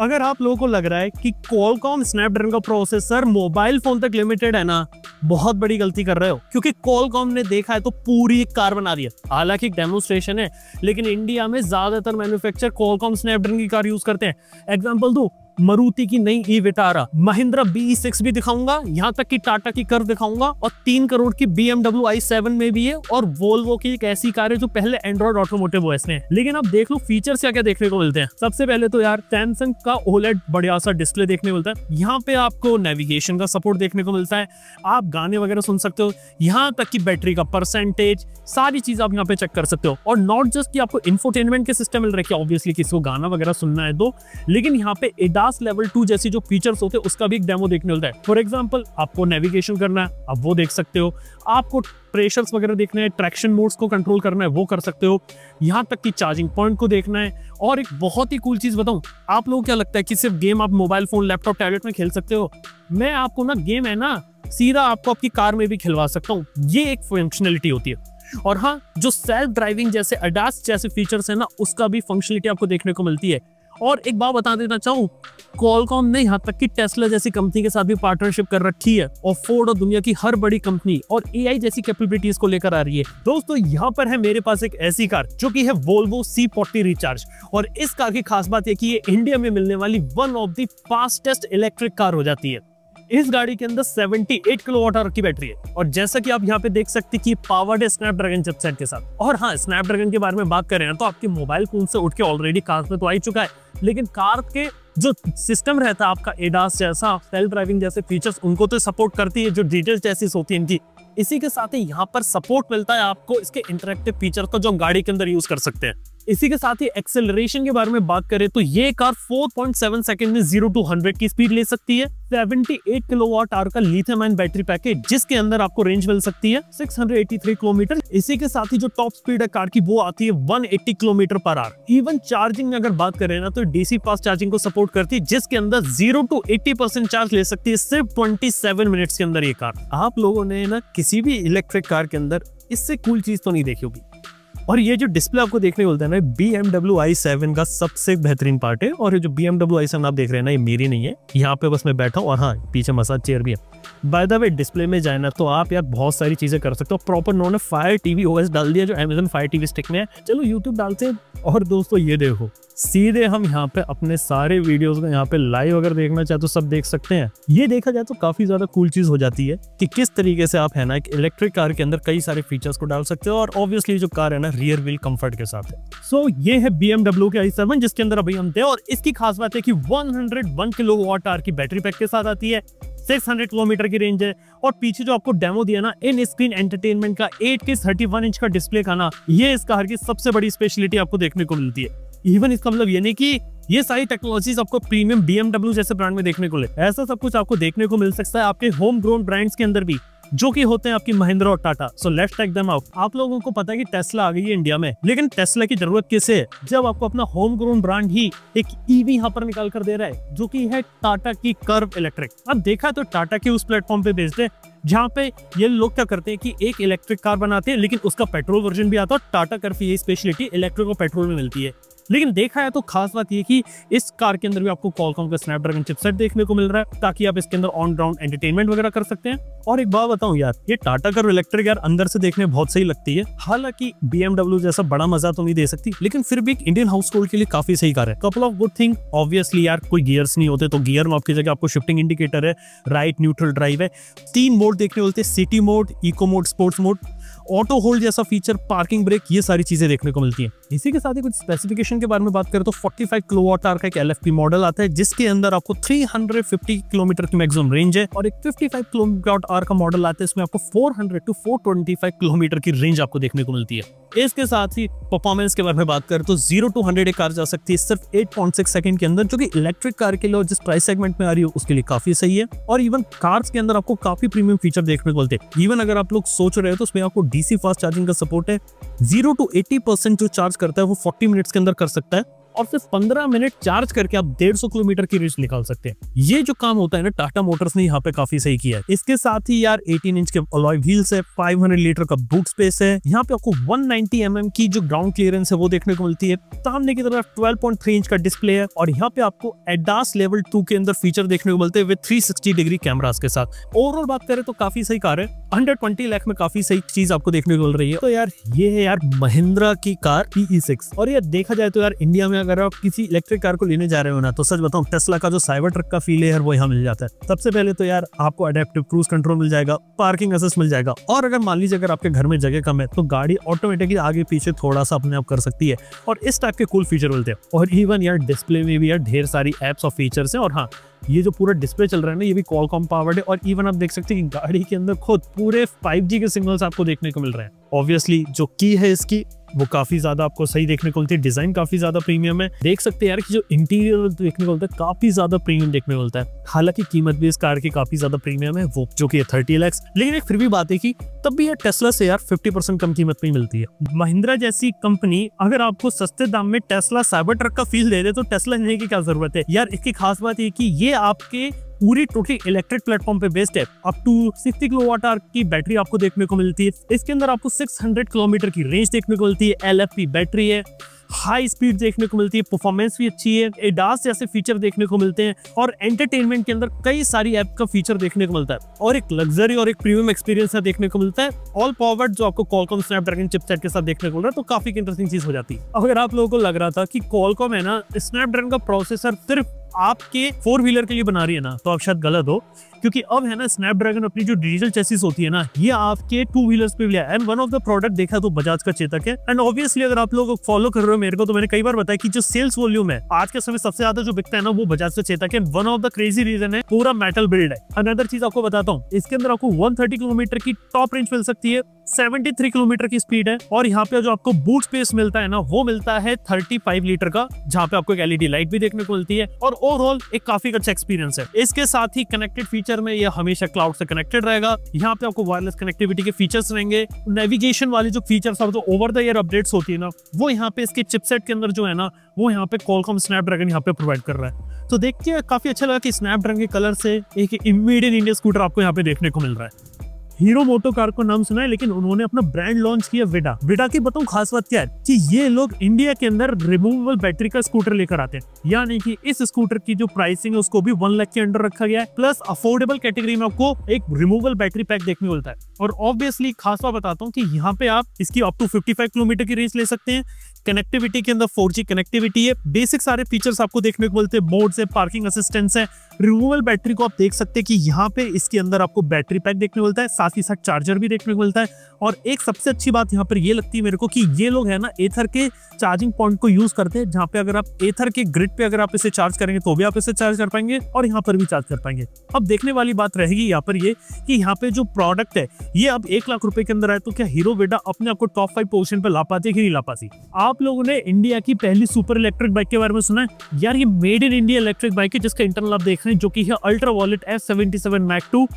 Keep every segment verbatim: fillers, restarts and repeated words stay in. अगर आप लोगों को लग रहा है कि Qualcomm स्नैपड्रैगन का प्रोसेसर मोबाइल फोन तक लिमिटेड है ना, बहुत बड़ी गलती कर रहे हो, क्योंकि Qualcomm ने देखा है तो पूरी एक कार बना रही है। हालांकि एक डेमोस्ट्रेशन है, लेकिन इंडिया में ज्यादातर मैन्युफैक्चर Qualcomm स्नैपड्रैगन की कार यूज करते हैं। एग्जाम्पल दो, मारुति की नई ई-विटारा, महिंद्रा बी सिक्स भी दिखाऊंगा, यहाँ तक कि टाटा की कर्व दिखाऊंगा, और तीन करोड़ की बीएमडब्ल्यू आई सेवन में भी है, और वोल्वो की एक ऐसी कार है जो पहले एंड्रॉइड ऑटोमोटिव ओएस में है। लेकिन आप देख लो फीचर्स क्या क्या देखने को मिलते हैं। सबसे पहले तो यार सैमसंग का ओलेड बढ़िया सा डिस्प्ले देखने को मिलता है। यहाँ पे आपको नेविगेशन का सपोर्ट देखने को मिलता है, आप गाने वगैरह सुन सकते हो, यहाँ तक की बैटरी का परसेंटेज, सारी चीज आप यहाँ पे चेक कर सकते हो। और नॉट जस्ट की आपको इंफोटेनमेंट के सिस्टम मिल रहा है, ऑब्वियसली किसी को गाना वगैरह सुनना है दो, लेकिन यहाँ पे एडास लेवल टू जैसी जो फीचर्स होते हैं उसका भी एक डेमो देखने मिलता है। फॉर एग्जांपल आपको नेविगेशन करना है, आप वो देख सकते हो, आपको प्रेशर्स वगैरह देखने हैं, ट्रैक्शन मोड्स को कंट्रोल करना है, वो कर सकते हो, यहाँ तक कि चार्जिंग पॉइंट को देखना है। और एक बहुत ही कूल चीज बताऊं, आप लोगों को क्या लगता है कि सिर्फ गेम आप मोबाइल फोन, लैपटॉप, टैबलेट में खेल सकते हो? मैं आपको ना, गेम है ना, सीधा आपको आपकी कार में भी खिलवा सकता हूँ, ये एक फंक्शनलिटी होती है। और हाँ, जो सेल्फ ड्राइविंग जैसे एडास जैसे फीचर्स है ना, उसका भी फंक्शनलिटी आपको देखने को मिलती है। और एक बात बता देना चाहूँ, Qualcomm ने यहाँ तक कि टेस्ला जैसी कंपनी के साथ भी पार्टनरशिप कर रखी है, और फोर्ड और दुनिया की हर बड़ी कंपनी और एआई जैसी कैपेबिलिटीज को लेकर आ रही है। दोस्तों, यहाँ पर है मेरे पास एक ऐसी कार जो कि है Volvo सी फोर्टी रिचार्ज, और इस कार की खास बात है कि ये इंडिया में मिलने वाली one of the fastest electric car हो जाती है। इस गाड़ी के अंदर अठहत्तर किलोवाट आवर की बैटरी है, और जैसा कि आप यहाँ पे देख सकते हैं कि पावर्ड है स्नैपड्रैगन चिपसेट के साथ। और हाँ, स्नैपड्रैगन के बारे में बात करें तो आपके मोबाइल फोन से उठ के ऑलरेडी कार में तो आ ही चुका है, लेकिन कार के जो सिस्टम रहता है आपका एडास जैसा, सेल्फ ड्राइविंग जैसे फीचर्स, उनको तो सपोर्ट करती है, जो डिटेल्स जैसी होती है इनकी। इसी के साथ ही यहाँ पर सपोर्ट मिलता है आपको इसके इंटरेक्टिव फीचर को, जो गाड़ी के अंदर यूज कर सकते हैं। इसी के साथ ही एक्सेलरेशन के बारे में बात करें तो ये कार चार पॉइंट सात सेकंड में जीरो टू हंड्रेड की स्पीड ले सकती है। अठहत्तर किलोवाट आवर का लिथियम आयन बैटरी पैक है, जिसके अंदर आपको रेंज मिल सकती है छह सौ तिरासी किलोमीटर। इसी के साथ ही जो टॉप स्पीड है कार की वो आती है एक सौ अस्सी kilometre per hour. Even charging में अगर बात करें ना तो डीसी फास्ट चार्जिंग को सपोर्ट करती है, जिसके अंदर जीरो टू अस्सी परसेंट चार्ज ले सकती है सिर्फ सत्ताईस मिनट्स के अंदर ये कार। आप लोगों ने ना किसी भी इलेक्ट्रिक कार के अंदर इससे कूल चीज तो नहीं देखी होगी। और ये जो डिस्प्ले आपको देखने को मिलता है ना, बीएमडब्ल्यू आई सेवन का सबसे बेहतरीन पार्ट है। और ये जो बीएमडब्ल्यू आई सेवन आप देख रहे हैं ना, ये मेरी नहीं है, यहाँ पे बस मैं बैठा हूँ, और हाँ पीछे मसाज चेयर भी है। बाय द वे, डिस्प्ले में जाए ना तो आप यार बहुत सारी चीजें कर सकते हो। प्रॉपर उन्होंने फायर टीवी ओएस डाल दिया जो अमेजन फायर टीवी स्टिक में है। चलो यूट्यूब डालते हैं। और दोस्तों ये देखो, सीधे हम यहाँ पे अपने सारे वीडियोस को यहाँ पे लाइव अगर देखना चाहे तो सब देख सकते हैं। ये देखा जाए तो काफी ज्यादा कूल चीज हो जाती है कि किस तरीके से आप है ना एक इलेक्ट्रिक कार के अंदर कई सारे फीचर्स को डाल सकते हो, और ऑब्वियसली जो कार है ना रियर व्हील कंफर्ट के साथ है। सो so, ये है बीएमडब्ल्यू के आई सेवन जिसके अंदर अभी हम थे, और इसकी खास बात है कि एक सौ एक किलोवाट आवर की बैटरी पैक के साथ आती है, छह सौ किलोमीटर की रेंज है। और पीछे जो आपको डेमो दिया ना, इन स्क्रीन एंटरटेनमेंट का एट के इकतीस इंच का डिस्प्ले का ना, ये इस कार की सबसे बड़ी स्पेशलिटी आपको देखने को मिलती है। इवन इसका मतलब ये नहीं कि ये सारी टेक्नोलॉजीज आपको प्रीमियम बीएमडब्ल्यू जैसे ब्रांड में देखने को मिले, ऐसा सब कुछ आपको देखने को मिल सकता है आपके होम ग्रोन ब्रांड्स के अंदर भी, जो कि होते हैं आपकी महिंद्रा और Tata. So let's take them out. आप लोगों को पता है कि टेस्ला आ गई है इंडिया में, लेकिन टेस्ला की जरूरत किसे है जब आपको अपना होम ग्रोन ब्रांड ही एक ईवी यहाँ पर निकाल कर दे रहा है, जो कि है टाटा की कर्व इलेक्ट्रिक। अब देखा तो टाटा के उस प्लेटफॉर्म पे बेचते हैं जहाँ पे ये लोग क्या करते हैं कि एक इलेक्ट्रिक कार बनाते हैं, लेकिन उसका पेट्रोल वर्जन भी आता है। टाटा कर्व ये स्पेशलिटी इलेक्ट्रिक और पेट्रोल में मिलती है। लेकिन देखा है तो खास बात ये कि इस कार के अंदर भी आपको Qualcomm का स्नैपड्रैगन चिपसेट देखने को मिल रहा है, ताकि आप इसके अंदर ऑन ग्राउंड एंटरटेनमेंट वगैरह कर सकते हैं। और एक बात बताऊं यार, ये टाटा कर्व इलेक्ट्रिक यार अंदर से देखने बहुत सही लगती है। हालांकि बीएमडब्ल्यू जैसा बड़ा मजा तो नहीं दे सकती, लेकिन फिर भी एक इंडियन हाउस होल्ड के लिए काफी सही कार है। Couple of good thing, obviously यार कोई गियर्स नहीं होते, तो गियर में आपकी जगह आपको शिफ्टिंग इंडिकेटर है, राइट न्यूट्रल ड्राइव है, तीन मोड देखने मिलते हैं, city mode, eco mode, sports mode, auto hold जैसा फीचर, पार्किंग ब्रेक, ये सारी चीजें देखने को मिलती हैं। इसी के साथ ही कुछ स्पेसिफिकेशन के बारे में बात करें तो पैंतालीस किलोवाट आवर का एक एलएफपी मॉडल आता है, जिसके अंदर आपको तीन सौ पचास किलोमीटर की मैक्सिमम रेंज है। और एक पचपन किलोवाट आवर का मॉडल आता है, इसमें आपको चार सौ टू चार सौ पच्चीस किलोमीटर की रेंज आपको देखने को मिलती है। इसके साथ ही परफॉर्मेंस के बारे में बात करें तो जीरो टू हंड्रेड एक कार जा सकती है सिर्फ आठ पॉइंट छह सेकंड के अंदर, जो कि इलेक्ट्रिक कार के लिए और जिस प्राइस सेगमेंट में आ रही है उसके लिए काफी सही है। और इवन कार्स के अंदर आपको काफी प्रीमियम फीचर देखने को मिलते हैं। इवन अगर आप लोग सोच रहे हो तो उसमें आपको डीसी फास्ट चार्जिंग का सपोर्ट है, जीरो टू अस्सी परसेंट जो चार्ज करता है वो चालीस मिनट्स के अंदर कर सकता है। और सिर्फ पंद्रह मिनट चार्ज करके आप डेढ़ सौ किलोमीटर की रेंज निकाल सकते हैं। ये जो काम होता है ना, टाटा मोटर्स ने यहाँ पे काफी सही किया है। इसके साथ ही यार अठारह इंच के अलॉय व्हील्स है, पाँच सौ लीटर का बूट स्पेस है, यहाँ पे आपको एक सौ नब्बे एम एम की जो ग्राउंड क्लियरेंस है वो देखने को मिलती है। सामने की तरफ बारह पॉइंट तीन इंच का डिस्प्ले है और यहाँ पे आपको एडास लेवल टू के अंदर फीचर देखने को मिलते हैं विद तीन सौ साठ डिग्री कैमरास के साथ। ओवरऑल बात करें तो काफी सही कार है, एक सौ बीस लाख में काफी सही चीज आपको देखने को मिल रही है। तो यार ये है यार महिंद्रा की कार ई सिक्स। और यार देखा जाए तो यार इंडिया में अगर आप किसी इलेक्ट्रिक कार को लेने जा रहे हो ना, तो सच बताऊं टेस्ला का जो साइबर ट्रक का फील है यार वो यहाँ मिल जाता है। सबसे पहले तो यार आपको अडेप्टिव क्रूज कंट्रोल मिल जाएगा, पार्किंग असिस्ट मिल जाएगा, और अगर मान लीजिए अगर आपके घर में जगह कम है तो गाड़ी ऑटोमेटिकली आगे पीछे थोड़ा सा अपने आप कर सकती है, और इस टाइप के कूल फीचर मिलते हैं। और इवन यार डिस्प्ले में भी यार ढेर सारी एप्स और फीचर्स हैं। और हाँ, ये जो पूरा डिस्प्ले चल रहा है ना, ये भी कॉलकॉम पावर्ड है, और इवन आप देख सकते हैं कि गाड़ी के अंदर खुद पूरे फाइव जी के सिग्नल्स आपको देखने को मिल रहे हैं। ऑब्वियसली जो की है इसकी वो काफी ज्यादा आपको सही देखने को मिलती है, डिजाइन काफी ज्यादा प्रीमियम है। देख सकते हैं यार कि जो इंटीरियर देखने को मिलता है काफी ज्यादा प्रीमियम देखने को मिलता है। हालांकि कीमत भी इस कार की काफी ज्यादा प्रीमियम है, वो जो कि तीस लाख, लेकिन एक फिर भी बात है कि तब भी यार टेस्ला से यार पचास परसेंट कम कीमत में मिलती है। महिंद्रा जैसी कंपनी अगर आपको सस्ते दाम में टेस्ला साइबर ट्रक का फील दे दे तो टेस्ला लेने की क्या जरूरत है यार। इसकी खास बात ये कि ये आपके पूरी टोटली इलेक्ट्रिक प्लेटफॉर्म पे बेस्ड है। अप टू साठ किलोवाट आवर की बैटरी आपको देखने को मिलती है। इसके अंदर आपको छह सौ किलोमीटर की रेंज देखने को मिलती है, एल एफ पी बैटरी है, हाई स्पीड देखने को मिलती है, परफॉर्मेंस भी अच्छी है, एडास जैसे फीचर देखने को मिलते हैं, और एंटरटेनमेंट के अंदर कई सारी ऐप का फीचर देखने को मिलता है, और एक लग्जरी और एक प्रीमियम एक्सपीरियंस देखने को मिलता है। ऑल पावर्ड जो आपको कॉलकॉम स्नैपड्रैगन चिपसेट के साथ देखने को मिल रहा है, तो काफी इंटरेस्टिंग चीज हो जाती है। अगर आप लोगों को लग रहा था कि कॉलकॉम है ना स्नैपड्रैगन का प्रोसेसर सिर्फ आपके फोर व्हीलर के लिए बना रही है ना, तो आप शायद गलत हो, क्योंकि अब है ना स्नैपड्रैगन अपनी जो डिजिटल चेसिस होती है ना, ये आपके टू व्हीलर्स पे भी है। And one of the product देखा तो बजाज का चेतक है। एंड ऑब्वियसली अगर आप लोग फॉलो कर रहे हो मेरे को, तो मैंने कई बार बताया कि जो सेल्स वॉल्यूम है आज के समय सबसे ज्यादा जो बिकता है ना, वो बजाज का चेतक है। One of the crazy reason है पूरा मेटल बिल्ड है। अनदर चीज आपको बताता हूँ, इसके अंदर आपको वन थर्टी किलोमीटर की टॉप रेंज मिल सकती है, तिहत्तर किलोमीटर की स्पीड है, और यहाँ पे जो आपको बूट स्पेस मिलता है ना, वो मिलता है पैंतीस लीटर का, जहाँ पे आपको एक एलईडी लाइट भी देखने को मिलती है, और ओवरऑल एक काफी अच्छा एक्सपीरियंस है। इसके साथ ही कनेक्टेड फीचर में ये हमेशा क्लाउड से कनेक्टेड रहेगा। यहाँ पे आपको वायरलेस कनेक्टिविटी के फीचर्स रहेंगे, नेविगेशन वाले जो फीचर्स और जो ओवर द ईयर अपडेट्स होती है ना, वो यहाँ पे इसके चिपसेट के अंदर जो है ना, वो यहाँ पे कॉलकॉम स्नैपड्रैगन यहाँ पे प्रोवाइड कर रहा है। तो देख के काफी अच्छा लगा कि स्नैपड्रैगन के कलर से एक इमीडिएट इंडियन स्कूटर आपको यहाँ पे देखने को मिल रहा है। हीरो मोटो कार को नाम सुना है, लेकिन उन्होंने अपना ब्रांड लॉन्च किया विडा। विडा की बताऊं खास बात क्या है कि ये लोग इंडिया के अंदर रिमूवेबल बैटरी का स्कूटर लेकर आते हैं, यानी कि इस स्कूटर की जो प्राइसिंग है उसको भी वन लाख के अंडर रखा गया है, प्लस अफोर्डेबल कैटेगरी में आपको एक रिमूवेबल बैटरी पैक देखने को मिलता है। और ऑब्वियसली खास बात बताता हूँ कि यहाँ पे आप इसकी up to fifty five kilometre की रेंज ले सकते हैं। कनेक्टिविटी के अंदर फोर जी कनेक्टिविटी है, बेसिक सारे फीचर्स आपको देखने को मिलते हैं, मोड्स है, पार्किंग असिस्टेंस है, रिमूवेबल बैटरी को आप देख सकते हैं कि यहाँ पे इसके अंदर आपको बैटरी पैक देखने को मिलता है, साथ ही साथ चार्जर भी देखने को मिलता है। और एक सबसे अच्छी बात यहाँ पर ये लगती है मेरे को कि ये लोग है ना एथर के चार्जिंग पॉइंट को यूज करते हैं, जहाँ पे अगर आप एथर के ग्रिड पे अगर आप इसे चार्ज करेंगे तो भी आप इसे चार्ज कर पाएंगे, और यहाँ पर भी चार्ज कर पाएंगे। अब देखने वाली बात रहेगी यहाँ पर ये कि यहाँ पे जो प्रोडक्ट है ये अब एक लाख रुपए के अंदर आए, तो क्या हीरो वेडा अपने आपको टॉप फाइव पोजिशन पर ला पाती है कि नहीं ला पाती। आप लोगों ने इंडिया की पहली सुपर इलेक्ट्रिक बाइक के बारे में सुना है यार, ये made in India electric bike है, जिसका इंटरनल आप देख रहे हैं जो कि है अल्ट्रावॉलेट एफ सतहत्तर मार्क टू।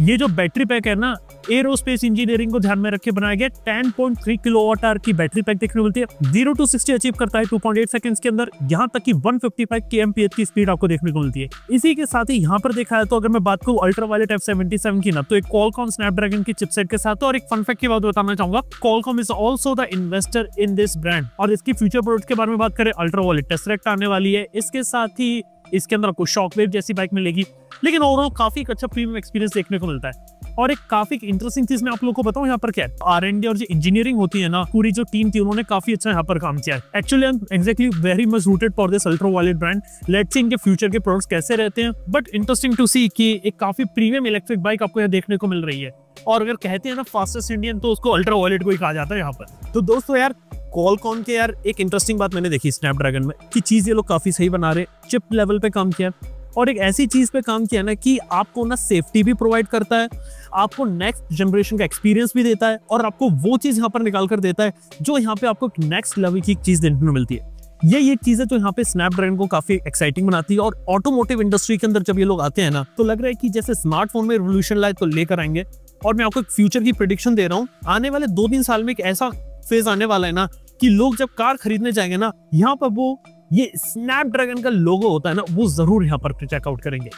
ये जो बैटरी पैक है ना, एरोस्पेस इंजीनियरिंग को ध्यान में रखकर बनाया गया। Ten point three kilowatt hour की बैटरी पैक देखने को मिलती है, जीरो टू सिक्सटी अचीव करता है टू पॉइंट एट सेकंड्स के अंदर, यहां तक कि वन फिफ्टी फाइव केएमपीएच की स्पीड आपको देखने को मिलती है। इसी के साथ ही यहां पर देखा है तो अगर मैं बात करूं अल्ट्रावायलेट एफ सतहत्तर की ना, तो एक कॉलकॉम स्नैपड्रैगन के चिपसेट के साथ। और एक फन फैक्ट की बात बताना चाहूंगा, Qualcomm is also the investor in this brand. और इसकी फ्यूचर प्रोडक्ट के बारे में बात करें, अल्ट्रावायलेट टेस्रेक्ट आने वाली है, इसके साथ ही इसके अंदर आपको शॉक वेव जैसी बाइक मिलेगी, लेकिन ओवरऑल काफी एक अच्छा प्रीमियम एक्सपीरियंस देखने को मिलता है। और एक काफी इंटरेस्टिंग चीज मैं आप लोगों को बताऊं यहाँ पर क्या है, आर एंड डी और जो इंजीनियरिंग होती है ना, पूरी जो टीम थी उन्होंने काफी अच्छा यहाँ पर काम किया है। Actually I am exactly very much rooted for this ultraviolet brand, let's see इनके फ्यूचर के प्रोडक्ट्स कैसे रहते हैं, बट इंटरेस्टिंग टू सी कि एक काफी प्रीमियम इलेक्ट्रिक बाइक आपको यहाँ देखने को मिल रही है। और अगर कहते हैं ना फास्टेस्ट इंडियन, तो उसको अल्ट्रावायलेट को ही कहा जाता है यहाँ पर। तो दोस्तों यार कॉलकॉम के यार एक इंटरेस्टिंग बात मैंने देखी स्नैपड्रैगन में कि चीज़ ये लोग काफ़ी सही बना रहे, चिप लेवल पे काम किया है, और एक ऐसी चीज़ पे काम किया ना कि आपको ना सेफ्टी भी प्रोवाइड करता है, आपको नेक्स्ट जनरेशन का एक्सपीरियंस भी देता है, और आपको वो चीज़ यहाँ पर निकाल कर देता है जो यहाँ पे आपको नेक्स्ट लेवल की चीज़ देखने को मिलती है। ये ये चीजें तो यहाँ पे स्नैपड्रैगन को काफी एक्साइटिंग बनाती है। और ऑटोमोटिव इंडस्ट्री के अंदर जब ये लोग आते हैं ना, तो लग रहा है कि जैसे स्मार्टफोन में रिवोल्यूशन लाए तो लेकर आएंगे। और मैं आपको एक फ्यूचर की प्रेडिक्शन दे रहा हूँ, आने वाले दो तीन साल में एक ऐसा फेज आने वाला है ना कि लोग जब कार खरीदने जाएंगे ना, यहाँ पर वो ये स्नैपड्रैगन का लोगो होता है ना, वो जरूर यहाँ पर चेकआउट करेंगे,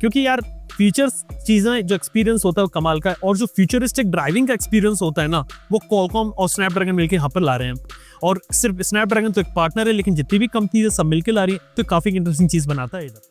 क्योंकि यार फीचर्स चीज़ें जो एक्सपीरियंस होता है वो कमाल का है, और जो फ्यूचरिस्टिक ड्राइविंग का एक्सपीरियंस होता है ना वो कॉलकॉम और स्नैपड्रैगन मिलकर यहाँ पर ला रहे हैं। और सिर्फ स्नैपड्रैगन तो एक पार्टनर है, लेकिन जितनी भी कंपनीज सब मिलकर ला रही है, तो काफ़ी इंटरेस्टिंग चीज़ बनाता है इधर।